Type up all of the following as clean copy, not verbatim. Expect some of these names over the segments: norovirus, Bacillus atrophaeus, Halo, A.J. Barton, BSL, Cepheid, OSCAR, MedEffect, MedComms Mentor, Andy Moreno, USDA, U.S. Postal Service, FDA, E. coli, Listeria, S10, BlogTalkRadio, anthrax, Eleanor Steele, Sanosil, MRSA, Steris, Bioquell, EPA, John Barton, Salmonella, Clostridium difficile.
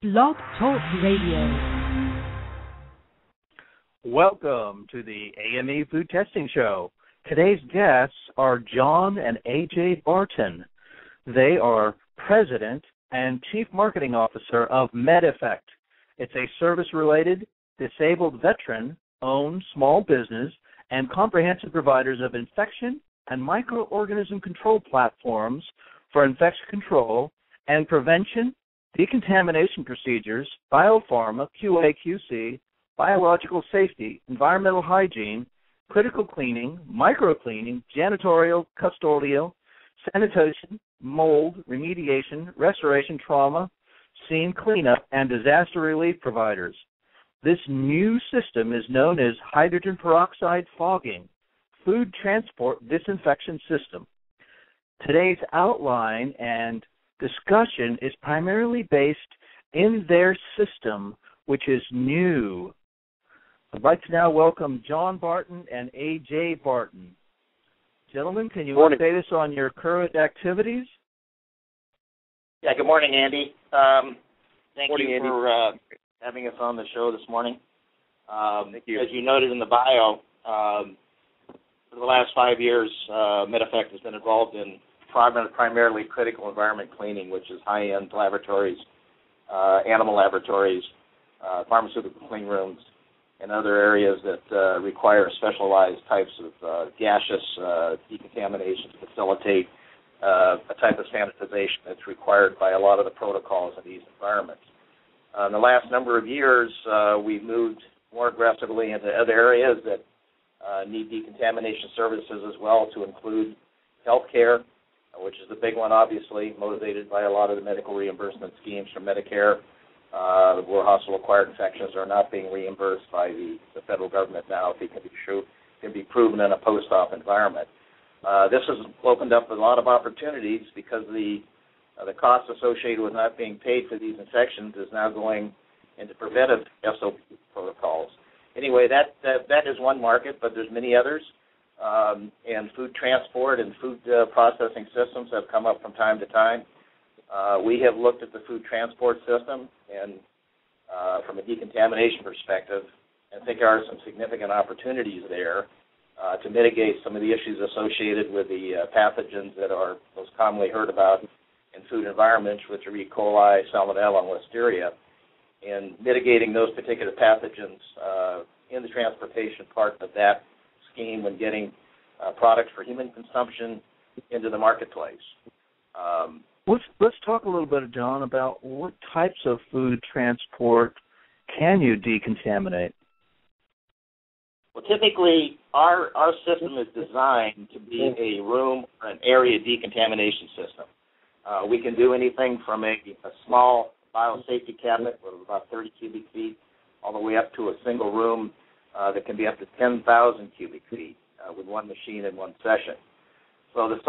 Blog Talk Radio. Welcome to the AME Food Testing Show. Today's guests are John and A.J. Barton. They are President and Chief Marketing Officer of MedEffect. It's a service-related, disabled veteran-owned small business and comprehensive providers of infection and microorganism control platforms for infection control and prevention, decontamination procedures, biopharma, QA/QC, biological safety, environmental hygiene, critical cleaning, microcleaning, janitorial, custodial, sanitation, mold, remediation, restoration, trauma, scene cleanup, and disaster relief providers. This new system is known as hydrogen peroxide fogging, food transport disinfection system. Today's outline and discussion is primarily based in their system, which is new. I'd like to now welcome John Barton and A.J. Barton. Gentlemen, can you update us on your current activities? Yeah, good morning, Andy. Thank you, Andy. For having us on the show this morning. Thank you. As you noted in the bio, for the last 5 years, MedEffect has been involved in primarily critical environment cleaning, which is high-end laboratories, animal laboratories, pharmaceutical clean rooms, and other areas that require specialized types of gaseous decontamination to facilitate a type of sanitization that's required by a lot of the protocols in these environments. In the last number of years, we've moved more aggressively into other areas that need decontamination services as well, to include healthcare, which is the big one, obviously, motivated by a lot of the medical reimbursement schemes from Medicare, where hospital-acquired infections are not being reimbursed by the federal government now if it can be proven in a post-op environment. This has opened up a lot of opportunities because the cost associated with not being paid for these infections is now going into preventive SOP protocols. Anyway, that is one market, but there's many others. And food transport and food processing systems have come up from time to time. We have looked at the food transport system and from a decontamination perspective, I think there are some significant opportunities there to mitigate some of the issues associated with the pathogens that are most commonly heard about in food environments, which are E. coli, Salmonella, and Listeria, and mitigating those particular pathogens in the transportation part of that scheme when getting products for human consumption into the marketplace. Let's talk a little bit, John, about what types of food transport can you decontaminate? Well, typically our system is designed to be a room or an area decontamination system. We can do anything from a small biosafety cabinet with about 30 cubic feet all the way up to a single room that can be up to 10,000 cubic feet with one machine in one session. So the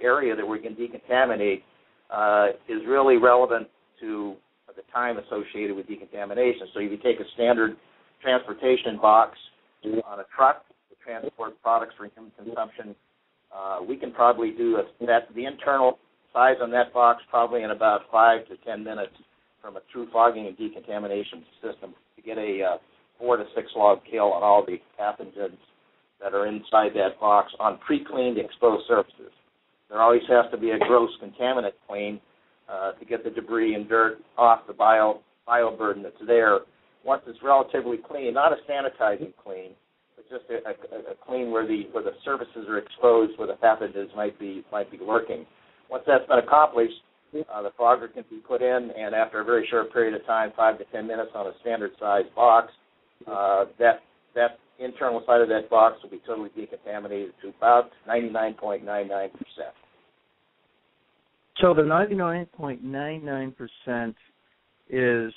area that we can decontaminate is really relevant to the time associated with decontamination. So if you take a standard transportation box on a truck to transport products for human consumption, we can probably do the internal size on that box probably in about 5 to 10 minutes from a true fogging and decontamination system to get a 4 to 6 log kill on all the pathogens that are inside that box on pre-cleaned exposed surfaces. There always has to be a gross contaminant clean to get the debris and dirt off the bio burden that's there. Once it's relatively clean, not a sanitizing clean, but just a clean where the surfaces are exposed, where the pathogens might be lurking. Once that's been accomplished, the fogger can be put in, and after a very short period of time, 5 to 10 minutes on a standard-sized box, that internal side of that box will be totally decontaminated to about 99.99%. So the 99.99% is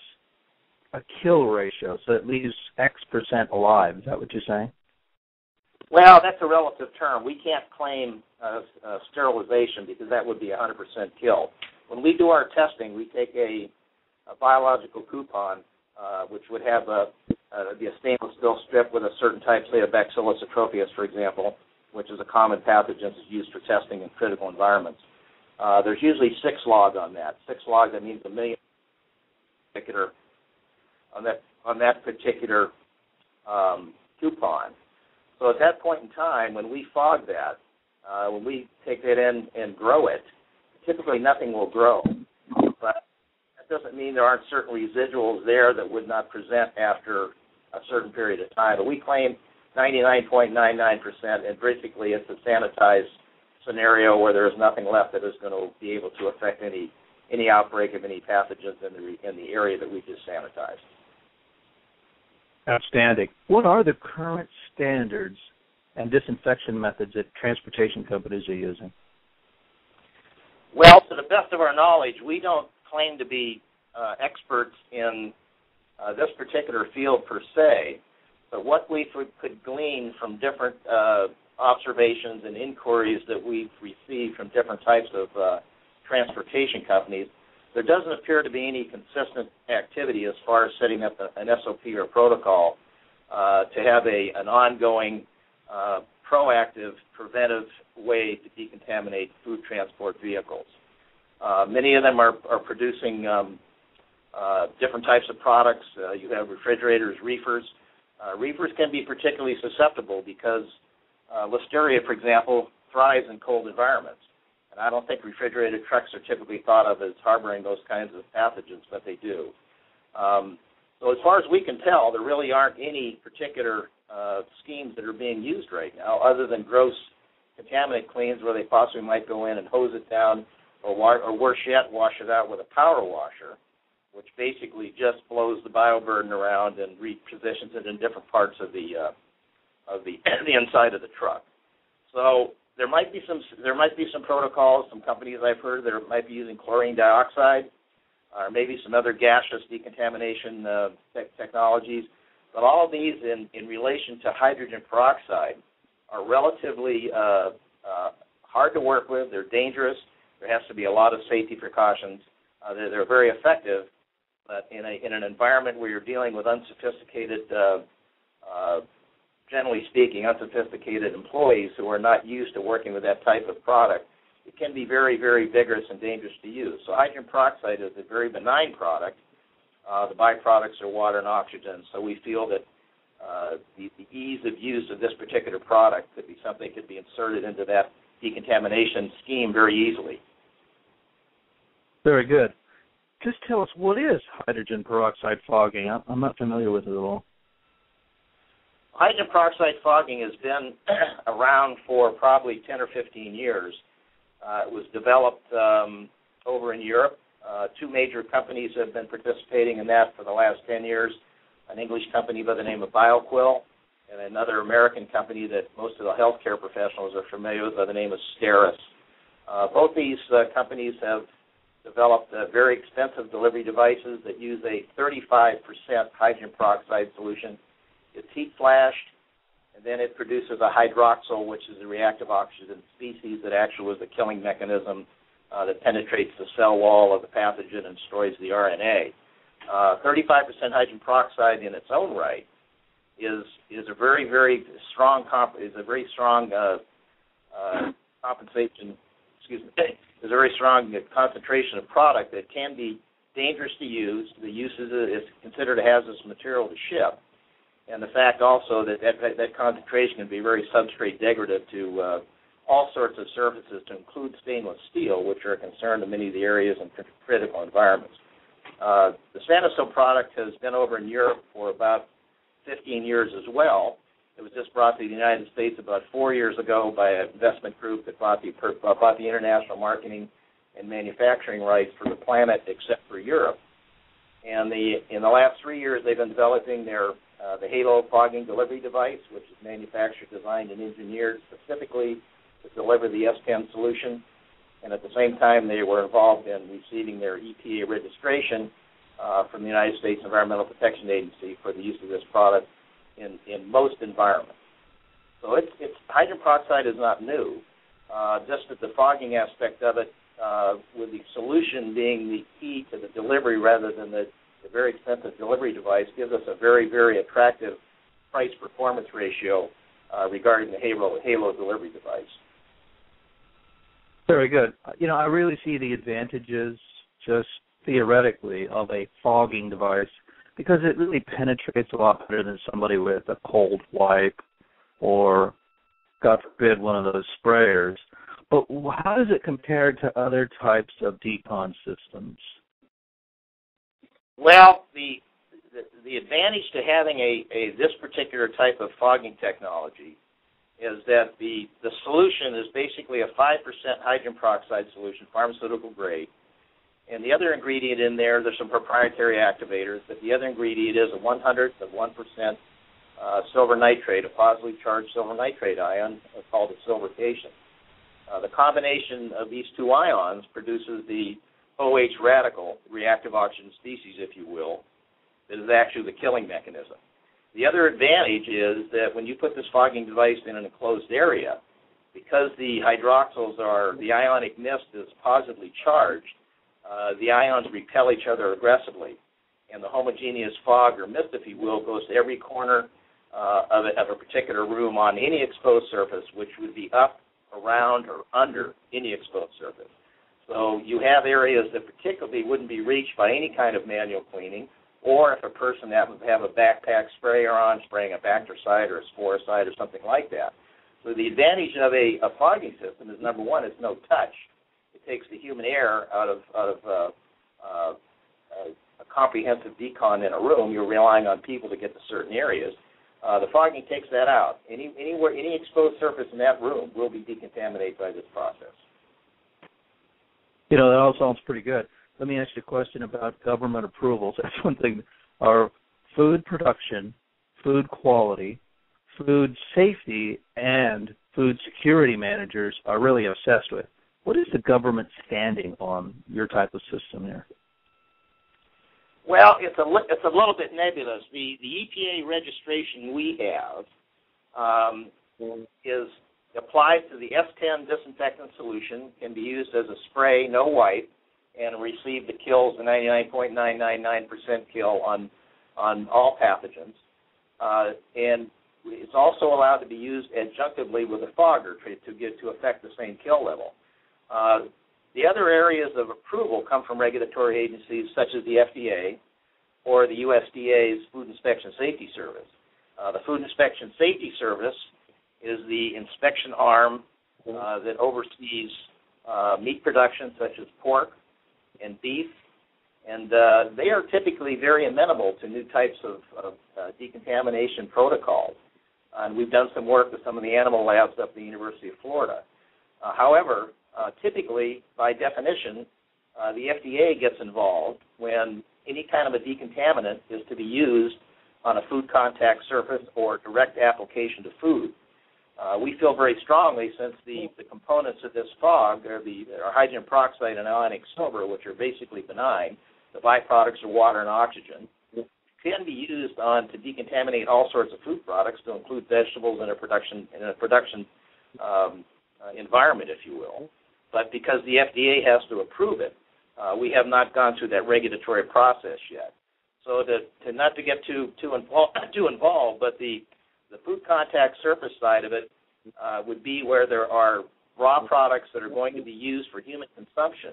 a kill ratio, so it leaves X% alive. Is that what you're saying? Well, that's a relative term. We can't claim sterilization because that would be 100% kill. When we do our testing, we take a biological coupon, which would have be a stainless steel strip with a certain type, say a Bacillus atrophaeus, for example, which is a common pathogen that's used for testing in critical environments. There's usually 6 log on that. 6 log, that means a million particular on that particular coupon. So at that point in time, when we fog that, when we take that in and grow it, typically nothing will grow. But that doesn't mean there aren't certain residuals there that would not present after a certain period of time. But we claim 99.99%, and basically it's a sanitized scenario where there is nothing left that is going to be able to affect any outbreak of any pathogens in the area that we just sanitized. Outstanding. What are the current standards and disinfection methods that transportation companies are using? Well, to the best of our knowledge, we don't claim to be experts in this particular field per se, but what we could glean from different observations and inquiries that we've received from different types of transportation companies, there doesn't appear to be any consistent activity as far as setting up an SOP or protocol to have an ongoing, proactive, preventive way to decontaminate food transport vehicles. Many of them are producing different types of products. You have refrigerators, reefers. Reefers can be particularly susceptible because Listeria, for example, thrives in cold environments. And I don't think refrigerated trucks are typically thought of as harboring those kinds of pathogens, but they do. So as far as we can tell, there really aren't any particular schemes that are being used right now other than gross contaminant cleans where they possibly might go in and hose it down or worse yet, wash it out with a power washer, which basically just blows the bioburden around and repositions it in different parts of the inside of the truck. So there might be some protocols, some companies I've heard that might be using chlorine dioxide or maybe some other gaseous decontamination technologies. But all of these in relation to hydrogen peroxide are relatively hard to work with. They're dangerous. There has to be a lot of safety precautions. They're very effective, but in an environment where you're dealing with unsophisticated, generally speaking, unsophisticated employees who are not used to working with that type of product, it can be very, very vigorous and dangerous to use. So hydrogen peroxide is a very benign product. The byproducts are water and oxygen, so we feel that the ease of use of this particular product could be something that could be inserted into that decontamination scheme very easily. Very good. Just tell us, what is hydrogen peroxide fogging? I'm not familiar with it at all. Hydrogen peroxide fogging has been around for probably 10 or 15 years. It was developed over in Europe. Two major companies have been participating in that for the last 10 years, an English company by the name of Bioquell and another American company that most of the healthcare professionals are familiar with by the name of Steris. Both these companies have developed very expensive delivery devices that use a 35% hydrogen peroxide solution. It's heat flashed, and then it produces a hydroxyl, which is a reactive oxygen species that actually is the killing mechanism that penetrates the cell wall of the pathogen and destroys the RNA. 35% hydrogen peroxide in its own right is a very, very strong concentration of product that can be dangerous to use. The use is considered a hazardous material to ship, and the fact also that concentration can be very substrate degradative to all sorts of surfaces, to include stainless steel, which are a concern to many of the areas and critical environments. The Sanosil product has been over in Europe for about 15 years as well. It was just brought to the United States about 4 years ago by an investment group that bought the international marketing and manufacturing rights for the planet except for Europe. And in the last 3 years, they've been developing their the Halo fogging delivery device, which is manufactured, designed, and engineered specifically to deliver the S10 solution. And at the same time, they were involved in receiving their EPA registration from the United States Environmental Protection Agency for the use of this product in most environments. So it's hydrogen peroxide is not new, just that the fogging aspect of it, with the solution being the key to the delivery rather than the very expensive delivery device, gives us a very, very attractive price-performance ratio regarding the Halo delivery device. Very good. You know, I really see the advantages just theoretically of a fogging device because it really penetrates a lot better than somebody with a cold wipe or, God forbid, one of those sprayers. But how does it compare to other types of decon systems? Well, the advantage to having this particular type of fogging technology is that the solution is basically a 5% hydrogen peroxide solution, pharmaceutical grade. And the other ingredient in there, there's some proprietary activators, but the other ingredient is a 0.01% silver nitrate, a positively charged silver nitrate ion called a silvercation. The combination of these two ions produces the OH radical, reactive oxygen species, if you will, that is actually the killing mechanism. The other advantage is that when you put this fogging device in an enclosed area, because the hydroxyls are, the ionic mist is positively charged, the ions repel each other aggressively. And the homogeneous fog or mist, if you will, goes to every corner of a particular room on any exposed surface, which would be up, around, or under any exposed surface. So you have areas that particularly wouldn't be reached by any kind of manual cleaning, or if a person happens to have a backpack sprayer on, spraying a bactericide or a sporicide or something like that. So the advantage of a fogging system is, number one, it's no touch. It takes the human air out of a comprehensive decon in a room. You're relying on people to get to certain areas. The fogging takes that out. Any exposed surface in that room will be decontaminated by this process. You know, that all sounds pretty good. Let me ask you a question about government approvals. That's one thing. Our food production, food quality, food safety, and food security managers are really obsessed with. What is the government standing on your type of system there? Well, it's a little bit nebulous. The EPA registration we have is applies to the S10 disinfectant solution, can be used as a spray, no wipe, and receive the kills, the 99.999% kill on all pathogens. And it's also allowed to be used adjunctively with a fogger to affect the same kill level. The other areas of approval come from regulatory agencies such as the FDA or the USDA's Food Inspection Safety Service. The Food Inspection Safety Service is the inspection arm that oversees meat production such as pork and beef, and they are typically very amenable to new types of decontamination protocols. And we've done some work with some of the animal labs up at the University of Florida. However, typically, by definition, the FDA gets involved when any kind of a decontaminant is to be used on a food contact surface or direct application to food. We feel very strongly, since the components of this fog are hydrogen peroxide and ionic silver, which are basically benign, the byproducts are water and oxygen, can be used to decontaminate all sorts of food products, to include vegetables in a production environment, if you will. But because the FDA has to approve it, we have not gone through that regulatory process yet. So to not to get too involved, but the food contact surface side of it would be where there are raw products that are going to be used for human consumption.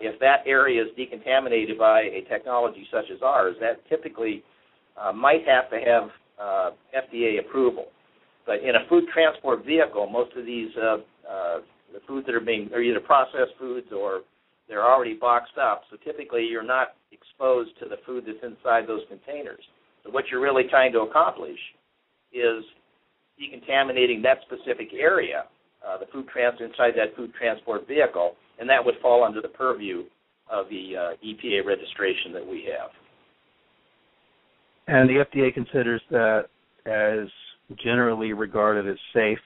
If that area is decontaminated by a technology such as ours, that typically might have to have FDA approval. But in a food transport vehicle, most of these the foods that are either processed foods or they're already boxed up, so typically you're not exposed to the food that's inside those containers. So what you're really trying to accomplish is decontaminating that specific area, inside that food transport vehicle, and that would fall under the purview of the EPA registration that we have. And the FDA considers that as generally regarded as safe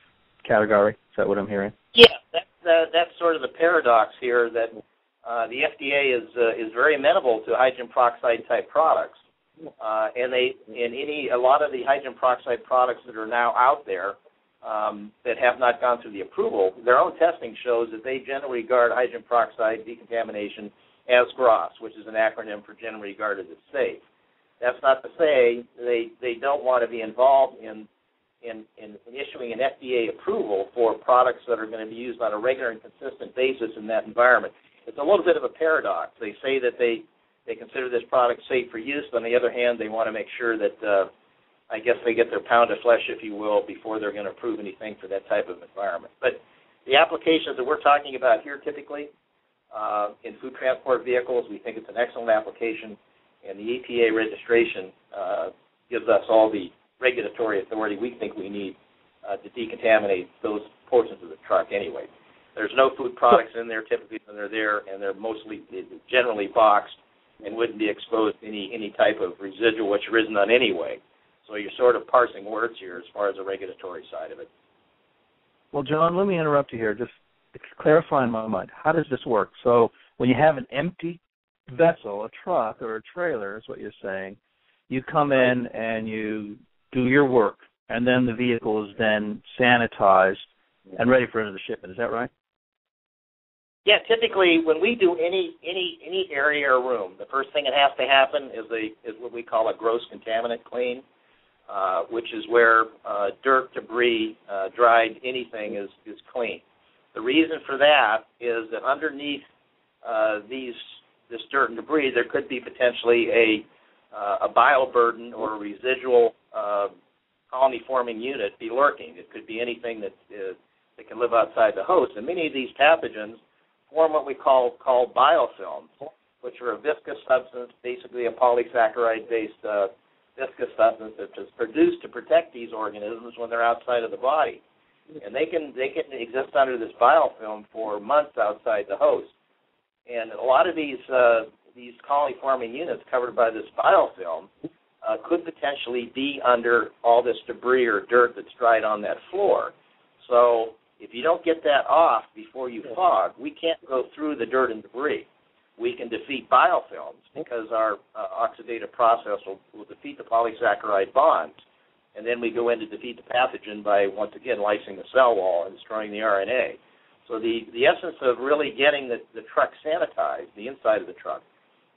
category? Is that what I'm hearing? Yeah, that's sort of the paradox here, that the FDA is very amenable to hydrogen peroxide type products. And a lot of the hydrogen peroxide products that are now out there that have not gone through the approval, their own testing shows that they generally regard hydrogen peroxide decontamination as GROSS, which is an acronym for generally regarded as safe. That's not to say they don't want to be involved in in issuing an FDA approval for products that are going to be used on a regular and consistent basis in that environment. It's a little bit of a paradox. They say that they consider this product safe for use, but on the other hand, they want to make sure that, I guess, they get their pound of flesh, if you will, before they're going to approve anything for that type of environment. But the applications that we're talking about here typically in food transport vehicles, we think it's an excellent application, and the EPA registration gives us all the regulatory authority we think we need to decontaminate those portions of the truck anyway. There's no food products in there typically when they're there, and they're mostly generally boxed and wouldn't be exposed to any type of residual, which there isn't on anyway. So you're sort of parsing words here as far as the regulatory side of it. Well, John, let me interrupt you here. Just clarifying my mind. How does this work? So when you have an empty vessel, a truck or a trailer is what you're saying, you come in and you do your work, and then the vehicle is then sanitized and ready for another shipment. Is that right? Yeah, typically when we do any area or room, the first thing that has to happen is what we call a gross contaminant clean, which is where dirt, debris, dried anything is clean. The reason for that is that underneath this dirt and debris, there could be potentially a bioburden or a residual colony-forming unit be lurking. It could be anything that can live outside the host. And many of these pathogens form what we call biofilms, which are a viscous substance, basically a polysaccharide-based viscous substance that is produced to protect these organisms when they're outside of the body. And they can exist under this biofilm for months outside the host. And a lot of these colony-forming units covered by this biofilm could potentially be under all this debris or dirt that's dried on that floor. So if you don't get that off before you fog, we can't go through the dirt and debris. We can defeat biofilms because our oxidative process will defeat the polysaccharide bonds. And then we go in to defeat the pathogen by, once again, lysing the cell wall and destroying the RNA. So the essence of really getting the truck sanitized, the inside of the truck,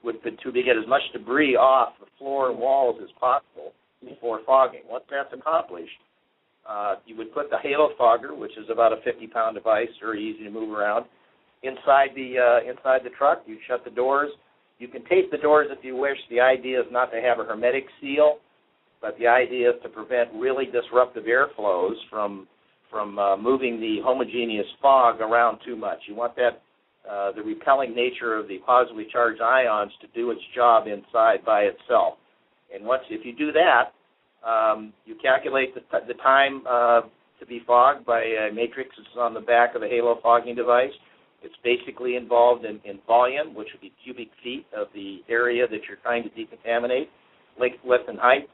would be to get as much debris off the floor and walls as possible before fogging. Once that's accomplished, you would put the Halo fogger, which is about a 50-pound device, very easy to move around, inside the truck. You shut the doors. You can tape the doors if you wish. The idea is not to have a hermetic seal, but the idea is to prevent really disruptive airflows from moving the homogeneous fog around too much. You want that the repelling nature of the positively charged ions to do its job inside by itself. And if you do that, you calculate the time to be fogged by a matrix that's on the back of the Halo fogging device. It's basically involved in volume, which would be cubic feet of the area that you're trying to decontaminate, length, width, and height.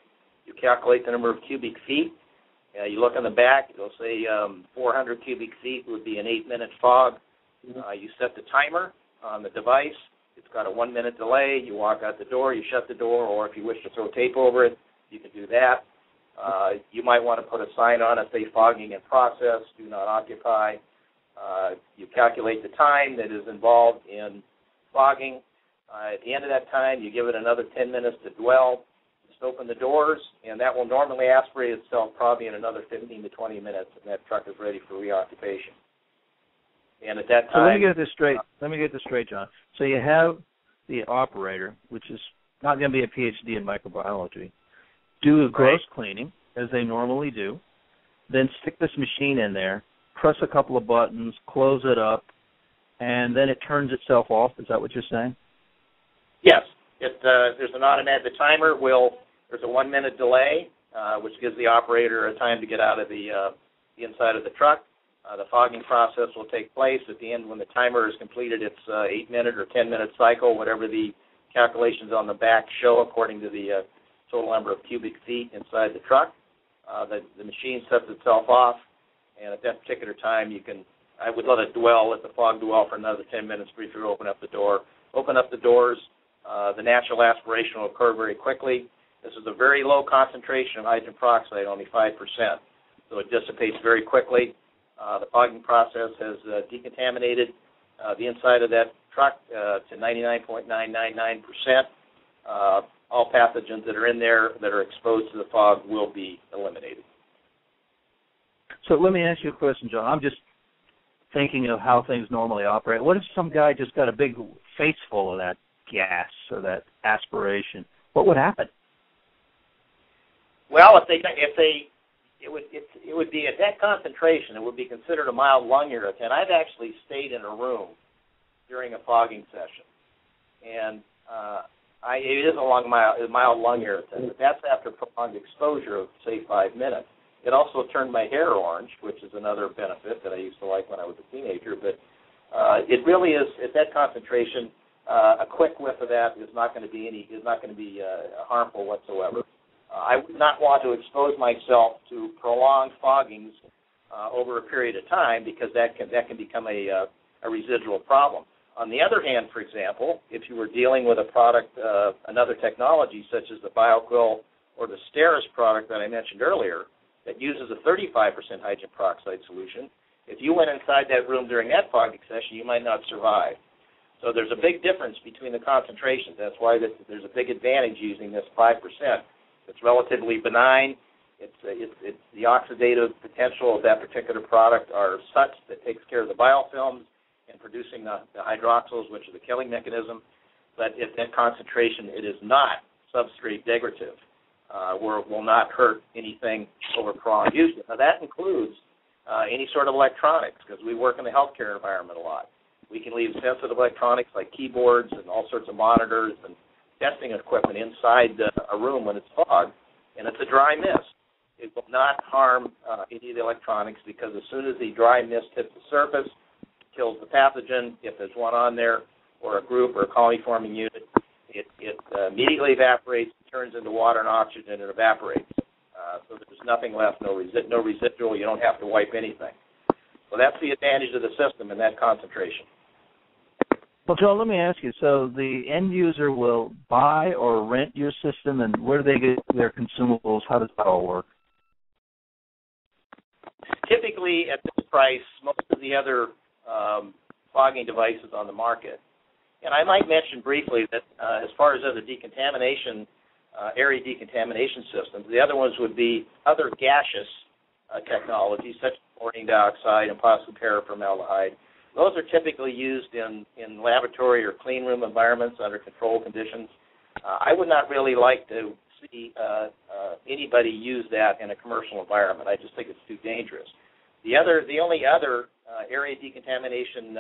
You calculate the number of cubic feet. You look on the back, it'll say 400 cubic feet would be an 8-minute fog. You set the timer on the device. It's got a 1-minute delay. You walk out the door, you shut the door, or if you wish to throw tape over it, you can do that. You might want to put a sign on it, say fogging in process, do not occupy. You calculate the time that is involved in fogging. At the end of that time, you give it another 10 minutes to dwell. Just open the doors, and that will normally aspirate itself probably in another 15 to 20 minutes, and that truck is ready for reoccupation. And at that time, so let me get this straight, John. So you have the operator, which is not going to be a PhD in microbiology, do a gross cleaning, as they normally do, then stick this machine in there, press a couple of buttons, close it up, and then it turns itself off. Is that what you're saying? Yes. There's an automatic. The timer will. There's a 1-minute delay, which gives the operator a time to get out of the inside of the truck. The fogging process will take place. At the end, when the timer is completed, it's 8-minute or 10-minute cycle, whatever the calculations on the back show according to the total number of cubic feet inside the truck. The machine sets itself off, and at that particular time, I would let the fog dwell for another 10 minutes before you open up the doors. The natural aspiration will occur very quickly. This is a very low concentration of hydrogen peroxide, only 5%, so it dissipates very quickly. The fogging process has decontaminated the inside of that truck to 99.999%. All pathogens that are in there that are exposed to the fog will be eliminated. So let me ask you a question, John. I'm just thinking of how things normally operate. What if some guy just got a big face full of that gas or that aspiration? What would happen? Well, it would be at that concentration, it would be considered a mild lung irritant. I've actually stayed in a room during a fogging session, and it is a mild lung irritant, but that's after prolonged exposure of, say, 5 minutes. It also turned my hair orange, which is another benefit that I used to like when I was a teenager, but it really is, at that concentration, a quick whiff of that is not going to be harmful whatsoever. I would not want to expose myself to prolonged foggings over a period of time, because that can become a residual problem. On the other hand, for example, if you were dealing with a product, another technology such as the Bioquell or the Steris product that I mentioned earlier, that uses a 35% hydrogen peroxide solution, if you went inside that room during that fogging session, you might not survive. So there's a big difference between the concentrations. That's why there's a big advantage using this 5%. It's relatively benign. It's the oxidative potential of that particular product are such that takes care of the biofilms and producing the hydroxyls, which is the killing mechanism. But at that concentration, it is not substrate degradative, where it will not hurt anything over prolonged use. Now, that includes any sort of electronics, because we work in the healthcare environment a lot. We can leave sensitive electronics like keyboards and all sorts of monitors and testing equipment inside a room when it's fogged, and it's a dry mist. It will not harm any of the electronics, because as soon as the dry mist hits the surface, it kills the pathogen, if there's one on there, or a group or a colony-forming unit. It immediately evaporates, turns into water and oxygen, and evaporates. So there's nothing left, no residual. You don't have to wipe anything. So that's the advantage of the system in that concentration. Well, Joe, let me ask you, so the end user will buy or rent your system, and where do they get their consumables? How does that all work? Typically, at this price, most of the other fogging devices on the market. And I might mention briefly that as far as other decontamination, area decontamination systems, the other ones would be other gaseous technologies, such as chlorine dioxide and possibly paraformaldehyde. Those are typically used in laboratory or clean room environments under controlled conditions. I would not really like to see anybody use that in a commercial environment. I just think it's too dangerous. The only other area decontamination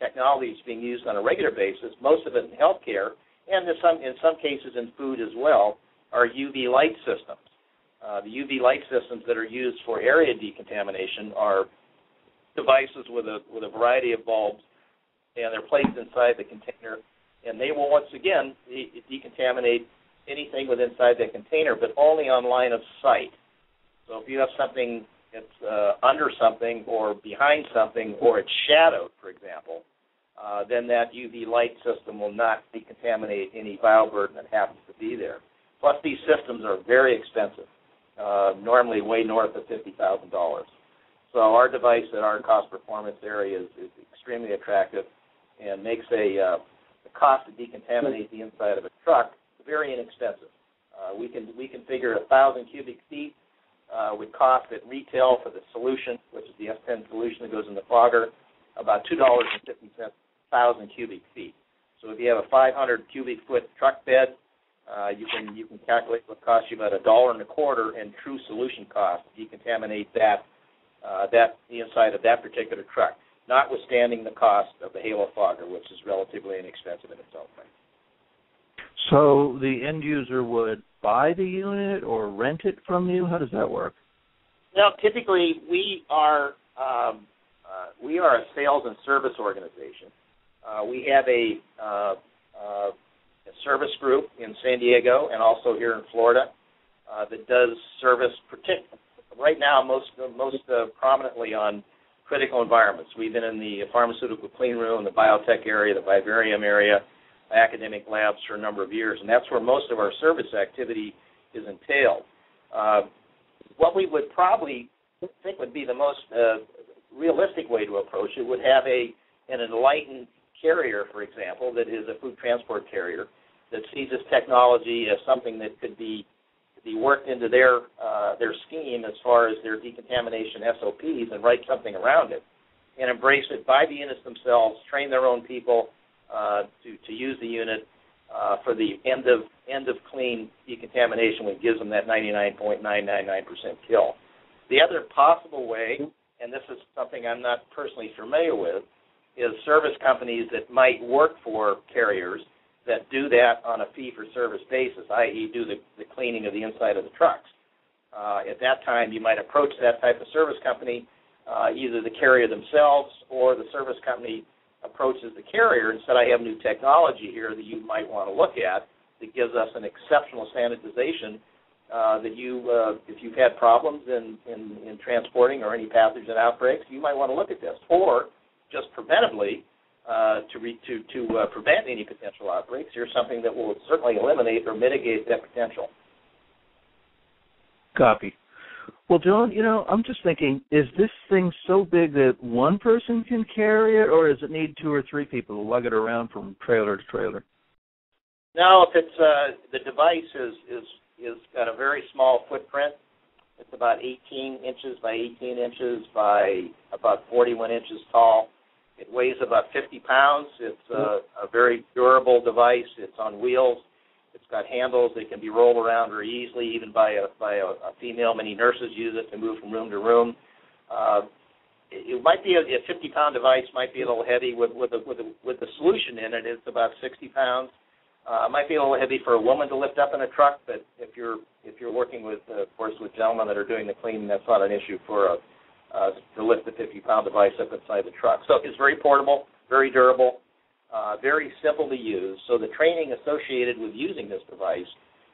technology is being used on a regular basis, most of it in healthcare, and in some cases in food as well, are UV light systems. The UV light systems that are used for area decontamination are devices with a variety of bulbs, and they're placed inside the container, and they will once again decontaminate anything within that container, but only on line of sight. So if you have something that's under something or behind something, or it's shadowed, for example, then that UV light system will not decontaminate any bioburden that happens to be there. Plus, these systems are very expensive, normally way north of $50,000. So our device at our cost performance area is extremely attractive, and makes the cost to decontaminate the inside of a truck very inexpensive. We can figure 1,000 cubic feet would cost at retail for the solution, which is the S10 solution that goes in the fogger, about $2.50 1,000 cubic feet. So if you have a 500 cubic foot truck bed, you can calculate what costs you about $1.25 in true solution cost to decontaminate that the inside of that particular truck, notwithstanding the cost of the Halo fogger, which is relatively inexpensive in its own right. So the end user would buy the unit or rent it from you? How does that work? Now, typically we are a sales and service organization. We have a service group in San Diego and also here in Florida that does service particularly. Right now, most prominently on critical environments. We've been in the pharmaceutical clean room, the biotech area, the vivarium area, academic labs for a number of years, and that's where most of our service activity is entailed. What we would probably think would be the most realistic way to approach it would have an enlightened carrier, for example, that is a food transport carrier that sees this technology as something that could be be worked into their scheme as far as their decontamination SOPs and write something around it and embrace it by the units themselves, train their own people to use the unit for the end of clean decontamination, which gives them that 99.999% kill. The other possible way, and this is something I'm not personally familiar with, is service companies that might work for carriers that do that on a fee-for-service basis, i.e. do the cleaning of the inside of the trucks. At that time, you might approach that type of service company, either the carrier themselves or the service company approaches the carrier and said, I have new technology here that you might want to look at that gives us an exceptional sanitization that you, if you've had problems in transporting or any pathogen outbreaks, you might want to look at this. Or just preventively, to prevent any potential outbreaks, here's something that will certainly eliminate or mitigate that potential. Copy. Well, John, I'm just thinking, is this thing so big that one person can carry it, or does it need two or three people to lug it around from trailer to trailer? No, if it's the device is got a very small footprint. It's about 18 inches by 18 inches by about 41 inches tall. It weighs about 50 pounds. It's a very durable device. It's on wheels. It's got handles that can be rolled around very easily, even by a female. Many nurses use it to move from room to room. It might be a 50-pound device. Might be a little heavy with the solution in it. It's about 60 pounds. Might be a little heavy for a woman to lift up in a truck, but if you're working with, of course, with gentlemen that are doing the cleaning, that's not an issue to lift the 50-pound device up inside the truck. So it's very portable, very durable, very simple to use. So the training associated with using this device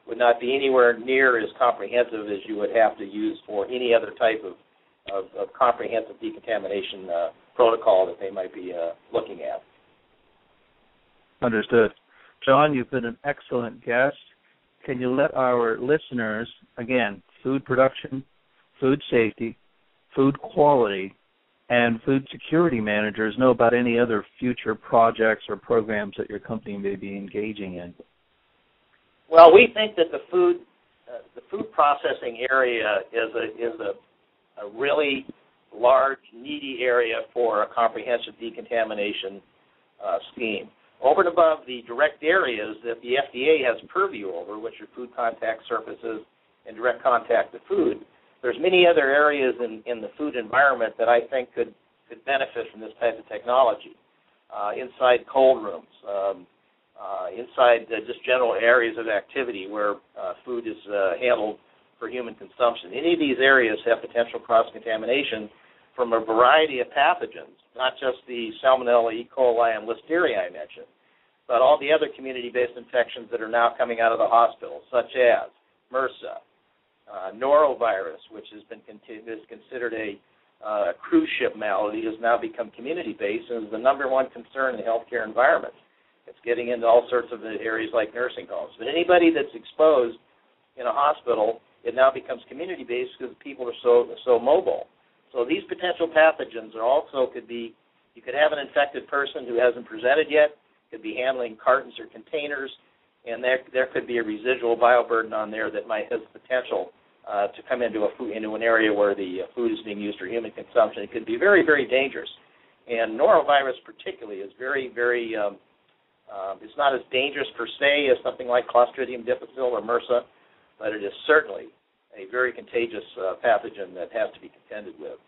would not be anywhere near as comprehensive as you would have to use for any other type of comprehensive decontamination protocol that they might be looking at. Understood. John, you've been an excellent guest. Can you let our listeners, again, food production, food safety, food quality, and food security managers know about any other future projects or programs that your company may be engaging in? Well, we think that the food processing area is a really large, needy area for a comprehensive decontamination scheme. Over and above the direct areas that the FDA has purview over, which are food contact surfaces and direct contact to food, there's many other areas in the food environment that I think could benefit from this type of technology. Inside cold rooms, inside just general areas of activity where food is handled for human consumption. Any of these areas have potential cross-contamination from a variety of pathogens, not just the Salmonella, E. coli, and Listeria I mentioned, but all the other community-based infections that are now coming out of the hospitals, such as MRSA, norovirus, which has been considered a cruise ship malady, has now become community-based and is the number one concern in the healthcare environment. It's getting into all sorts of areas like nursing homes. But anybody that's exposed in a hospital, it now becomes community-based because people are so mobile. So these potential pathogens are also you could have an infected person who hasn't presented yet, could be handling cartons or containers, and there could be a residual bioburden on there that might have potential to come into an area where the food is being used for human consumption. It could be very, very dangerous. And norovirus particularly is very, very, it's not as dangerous per se as something like Clostridium difficile or MRSA, but it is certainly a very contagious pathogen that has to be contended with.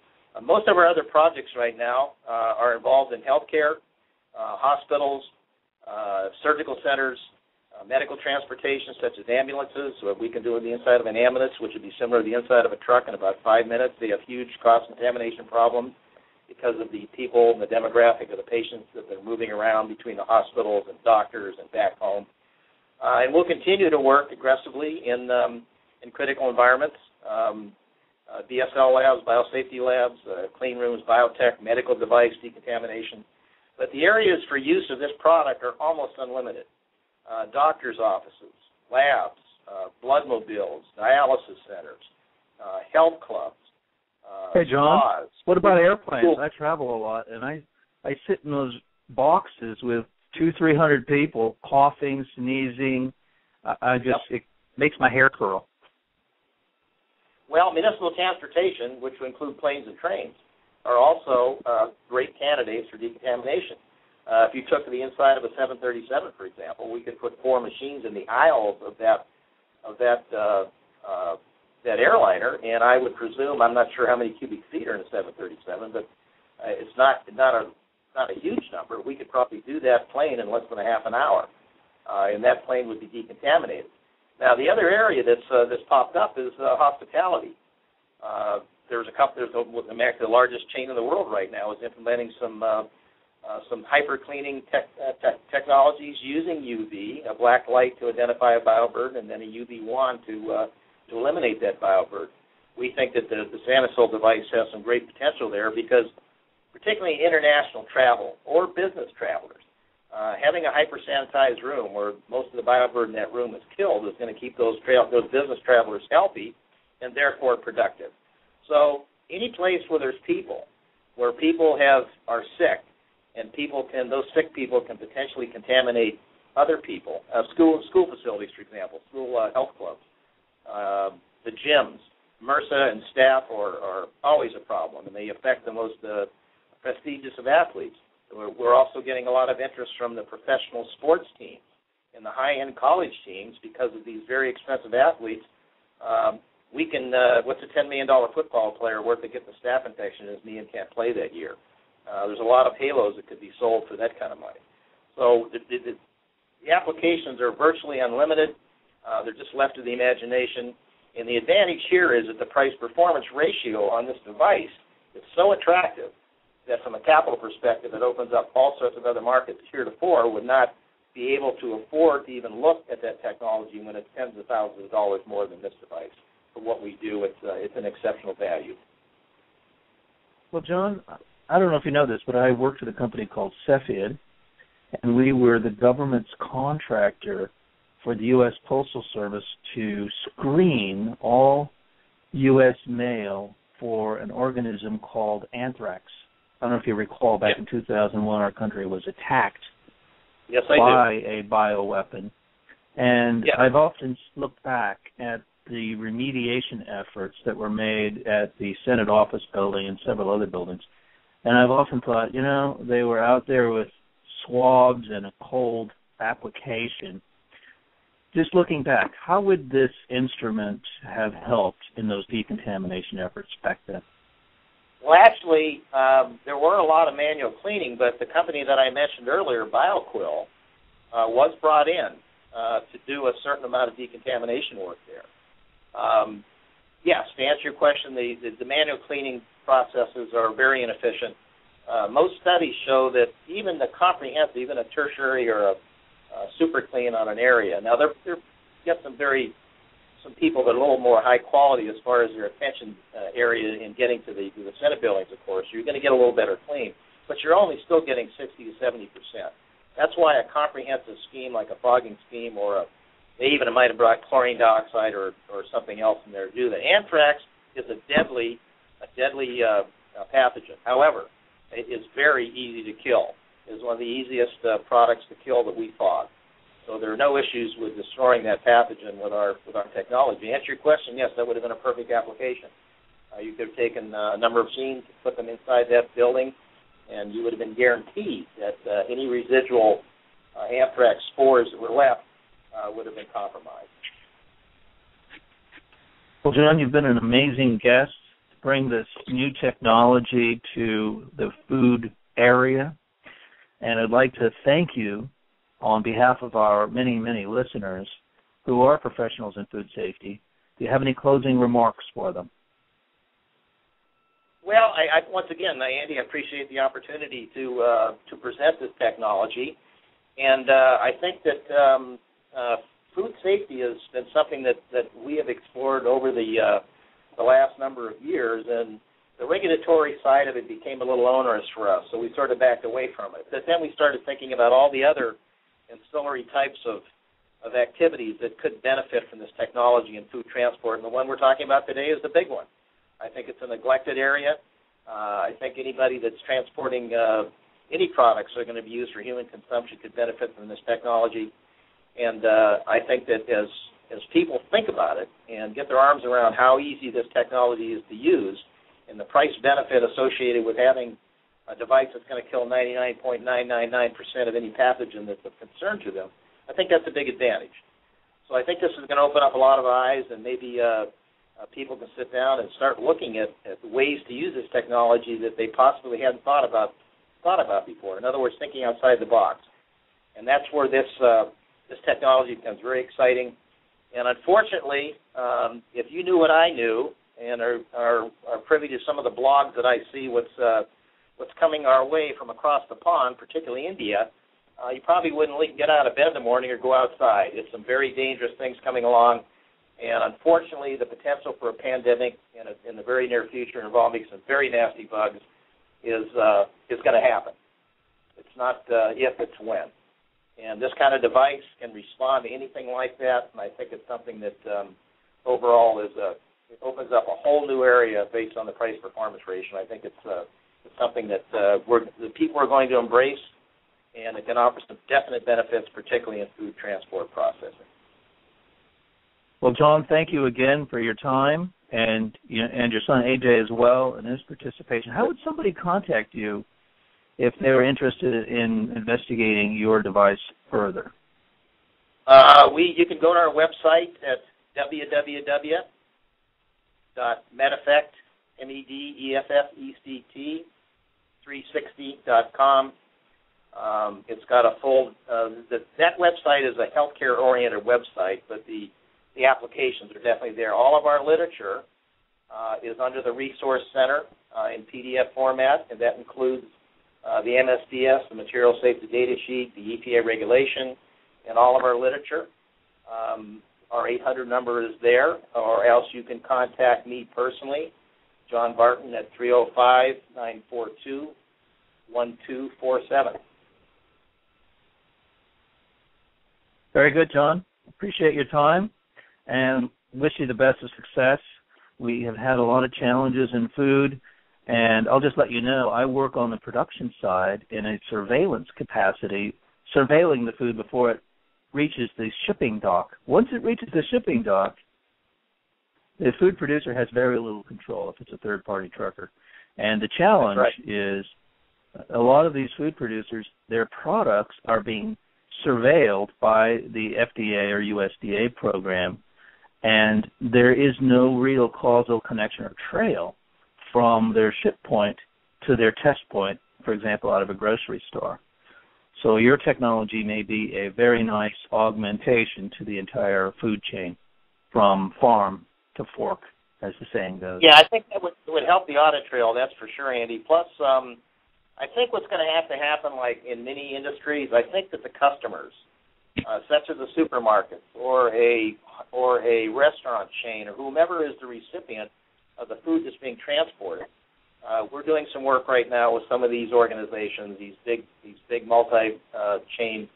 Most of our other projects right now are involved in healthcare, hospitals, surgical centers, medical transportation such as ambulances. So we can do it on the inside of an ambulance, which would be similar to the inside of a truck in about 5 minutes. They have huge cross-contamination problems because of the people and the demographic of the patients that they're moving around between the hospitals and doctors and back home. And we'll continue to work aggressively in critical environments, BSL labs, biosafety labs, clean rooms, biotech, medical device decontamination. But the areas for use of this product are almost unlimited. Doctors' offices, labs, blood mobiles, dialysis centers, health clubs. Hey, John, spas. What about airplanes? Cool. I travel a lot, and I sit in those boxes with 200-300 people coughing, sneezing. It makes my hair curl. Well, municipal transportation, which would include planes and trains, are also great candidates for decontamination. If you took the inside of a 737, for example, we could put four machines in the aisles of that airliner, and I would presume, I'm not sure how many cubic feet are in a 737, but it's not a huge number. We could probably do that plane in less than a half an hour, and that plane would be decontaminated. Now, the other area that's popped up is hospitality. There's the largest chain in the world right now is implementing some hyper-cleaning technologies using UV, a black light to identify a bioburden, and then a UV wand to eliminate that bioburden. We think that the Sanosil device has some great potential there because particularly international travel or business travelers, having a hyper-sanitized room where most of the bioburden in that room is killed is going to keep those business travelers healthy and therefore productive. So any place where there's people, where people are sick, and those sick people can potentially contaminate other people. School facilities, for example, school health clubs, the gyms. MRSA and staph are always a problem, and they affect the most prestigious of athletes. We're also getting a lot of interest from the professional sports teams and the high-end college teams because of these very expensive athletes. What's a $10 million football player worth to get the staph infection in his knee and can't play that year? There's a lot of Halos that could be sold for that kind of money. So the applications are virtually unlimited. They're just left to the imagination. And the advantage here is that the price-performance ratio on this device is so attractive that from a capital perspective, it opens up all sorts of other markets heretofore would not be able to afford to even look at that technology when it's tens of thousands of dollars more than this device. For what we do, it's an exceptional value. Well, John, I don't know if you know this, but I worked at a company called Cepheid, and we were the government's contractor for the U.S. Postal Service to screen all U.S. mail for an organism called anthrax. I don't know if you recall, back in 2001, our country was attacked by a bioweapon. And I've often looked back at the remediation efforts that were made at the Senate office building and several other buildings. And I've often thought, they were out there with swabs and a cold application. Just looking back, how would this instrument have helped in those decontamination efforts back then? Well, actually, there were a lot of manual cleaning, but the company that I mentioned earlier, Bioquell, was brought in to do a certain amount of decontamination work there. Yes, to answer your question, the manual cleaning processes are very inefficient. Most studies show that even the comprehensive, even a tertiary or a super clean on an area. Now, there get some people that are a little more high quality as far as their attention area in getting to the Senate buildings, of course. You're going to get a little better clean, but you're only still getting 60 to 70%. That's why a comprehensive scheme like a fogging scheme they even might have brought chlorine dioxide or something else in there to do that. Anthrax is a deadly pathogen. However, it is very easy to kill. It is one of the easiest products to kill that we fog. So there are no issues with destroying that pathogen with our technology. To answer your question, yes, that would have been a perfect application. You could have taken a number of machines, put them inside that building, and you would have been guaranteed that any residual anthrax spores that were left would have been compromised. Well, John, you've been an amazing guest to bring this new technology to the food area, and I'd like to thank you on behalf of our many, many listeners who are professionals in food safety. Do you have any closing remarks for them? Well, I once again, Andy, I appreciate the opportunity to present this technology, and I think that food safety has been something that we have explored over the last number of years, and the regulatory side of it became a little onerous for us, so we sort of backed away from it. But then we started thinking about all the other ancillary types of activities that could benefit from this technology in food transport, and the one we're talking about today is the big one. I think it's a neglected area. I think anybody that's transporting any products that are going to be used for human consumption could benefit from this technology. And I think that as as people think about it and get their arms around how easy this technology is to use and the price-benefit associated with having a device that's going to kill 99.999% of any pathogen that's of concern to them, I think that's a big advantage. So I think this is going to open up a lot of eyes, and maybe people can sit down and start looking at ways to use this technology that they possibly hadn't thought about before. In other words, thinking outside the box. And that's where this technology becomes very exciting. And unfortunately, if you knew what I knew and are privy to some of the blogs that I see, what's coming our way from across the pond, particularly India, you probably wouldn't get out of bed in the morning or go outside. It's some very dangerous things coming along. And unfortunately, the potential for a pandemic in the very near future involving some very nasty bugs is going to happen. It's not if, it's when. And this kind of device can respond to anything like that, and I think it's something that overall it opens up a whole new area based on the price-performance ratio. I think it's something that the people are going to embrace, and it can offer some definite benefits, particularly in food transport processing. Well, John, thank you again for your time and your son, AJ, as well, and his participation. How would somebody contact you if they were interested in investigating your device further? You can go to our website at www.medeffect360.com. It's got a full that website is a healthcare-oriented website, but the applications are definitely there. All of our literature is under the Resource Center in PDF format, and that includes the MSDS, the Material Safety Data Sheet, the EPA regulation, and all of our literature. Our 800 number is there, or else you can contact me personally, John Barton, at 305-942-1247. Very good, John. Appreciate your time and wish you the best of success. We have had a lot of challenges in food. And I'll just let you know, I work on the production side in a surveillance capacity, surveilling the food before it reaches the shipping dock. Once it reaches the shipping dock, the food producer has very little control if it's a third-party trucker. And the challenge is a lot of these food producers, their products are being surveilled by the FDA or USDA program, and there is no real causal connection or trail from their ship point to their test point, for example, out of a grocery store. So your technology may be a very nice augmentation to the entire food chain, from farm to fork, as the saying goes. Yeah, I think that would help the audit trail, that's for sure, Andy. Plus, I think what's going to have to happen, like in many industries, I think that the customers, such as a supermarket or a restaurant chain or whomever is the recipient of the food that's being transported. We're doing some work right now with some of these organizations, these big multi-chain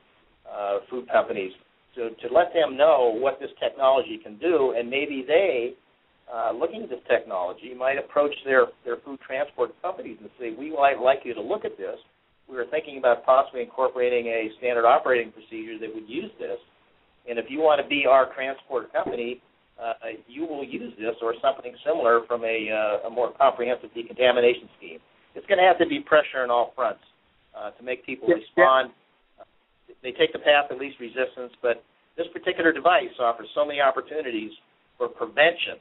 food companies, to let them know what this technology can do, and maybe they, looking at this technology, might approach their food transport companies and say, we might like you to look at this. We were thinking about possibly incorporating a standard operating procedure that would use this, and if you want to be our transport company, you will use this or something similar from a more comprehensive decontamination scheme. It's going to have to be pressure on all fronts to make people respond. They take the path of least resistance, but this particular device offers so many opportunities for prevention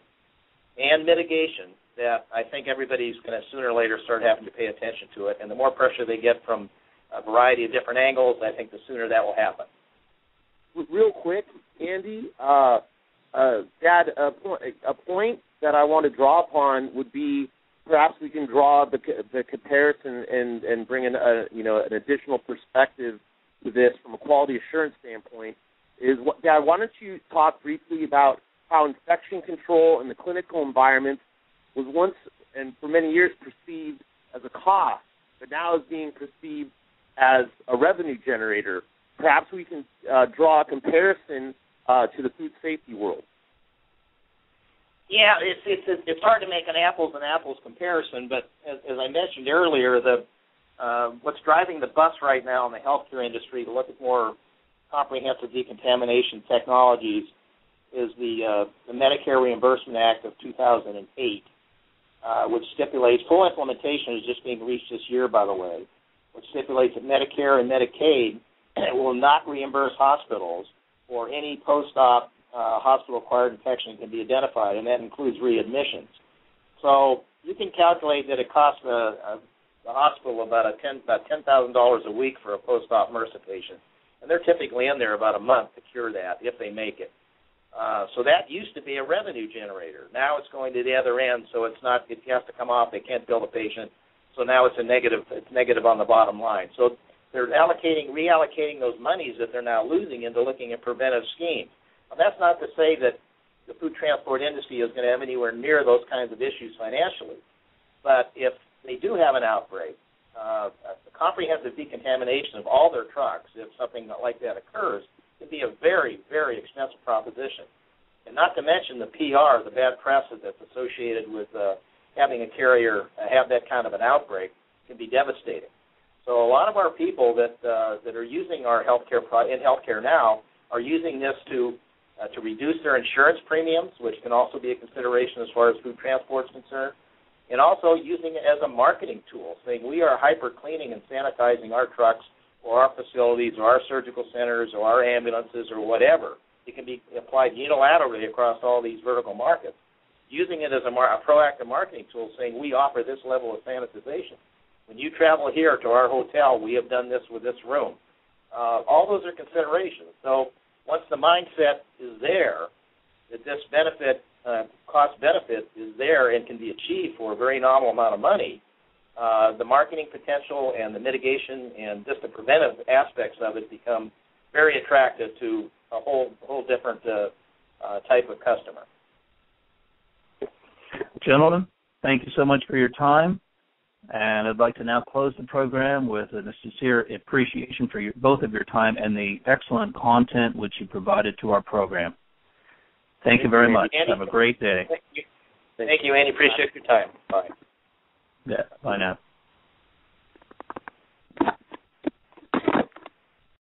and mitigation that I think everybody's going to sooner or later start having to pay attention to it. And the more pressure they get from a variety of different angles, I think the sooner that will happen. Real quick, Andy, a point that I want to draw upon would be perhaps we can draw the comparison and bring in an additional perspective to this from a quality assurance standpoint. Dad, why don't you talk briefly about how infection control in the clinical environment was once and for many years perceived as a cost, but now is being perceived as a revenue generator. Perhaps we can draw a comparison to the food safety world. Yeah, it's hard to make an apples and apples comparison, but as I mentioned earlier, what's driving the bus right now in the healthcare industry to look at more comprehensive decontamination technologies is the Medicare Reimbursement Act of 2008, which stipulates, full implementation is just being reached this year, by the way, which stipulates that Medicare and Medicaid will not reimburse hospitals for any post-op hospital-acquired infection that can be identified, and that includes readmissions. So you can calculate that it costs the hospital about $10,000 a week for a post-op MRSA patient, and they're typically in there about a month to cure that if they make it. So that used to be a revenue generator. Now it's going to the other end, so it's not. It has to come off. They can't bill the patient, so now it's a negative. It's negative on the bottom line. So they're reallocating those monies that they're now losing into looking at preventive schemes. Now that's not to say that the food transport industry is going to have anywhere near those kinds of issues financially, but if they do have an outbreak, a comprehensive decontamination of all their trucks, if something like that occurs, could be a very, very expensive proposition. And not to mention the PR, the bad press that's associated with having a carrier have that kind of an outbreak can be devastating. So a lot of our people that are using our healthcare in healthcare now are using this to reduce their insurance premiums, which can also be a consideration as far as food transport is concerned, and also using it as a marketing tool, saying we are hyper-cleaning and sanitizing our trucks or our facilities or our surgical centers or our ambulances or whatever. It can be applied unilaterally across all these vertical markets, using it as a proactive marketing tool, saying we offer this level of sanitization. When you travel here to our hotel, we have done this with this room. All those are considerations. So once the mindset is there, that this benefit, cost benefit is there and can be achieved for a very nominal amount of money, the marketing potential and the mitigation and just the preventive aspects of it become very attractive to a whole different type of customer. Gentlemen, thank you so much for your time. And I'd like to now close the program with a sincere appreciation for both of your time and the excellent content which you provided to our program. Thank you very much. Andy, have a great day. Thank you, Andy. Appreciate your time. Bye. Yeah, bye now.